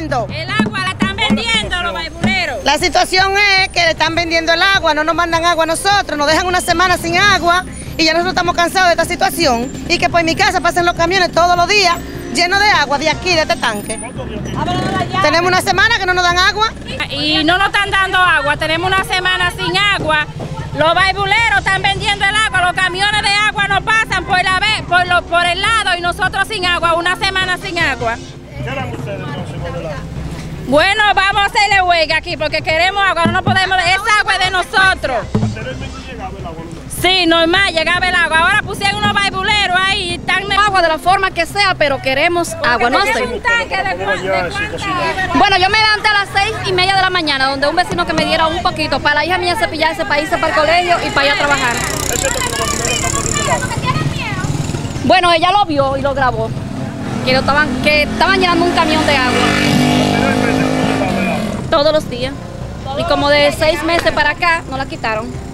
vendiendo. El agua la están vendiendo los baibuleros. La situación es que le están vendiendo el agua, no nos mandan agua a nosotros, nos dejan una semana sin agua y ya nosotros estamos cansados de esta situación. Y que por mi casa pasen los camiones todos los días llenos de agua de aquí, de este tanque. Tenemos una semana que no nos dan agua. Y no nos están dando agua, tenemos una semana sin agua. Los baibuleros están vendiendo el agua, los camiones de agua no pasan por el lado y nosotros sin agua, una semana sin agua. ¿Qué harán ustedes entonces con el agua? Bueno, vamos a hacerle huelga aquí porque queremos agua, no podemos, esa agua es de nosotros. ¿Anteriormente llegaba el agua? Sí, normal, llegaba el agua. Ahora pusieron unos baibuleros ahí, están agua de la forma que sea, pero queremos agua, no sé. Un tanque de bueno, yo me levanté a las 6:30 de la mañana, donde un vecino que me diera un poquito para la hija mía cepillarse, para irse para el colegio y para ir a trabajar. Bueno, ella lo vio y lo grabó. Que estaban llenando un camión de agua. Todos los días. Y como de 6 meses para acá, no la quitaron.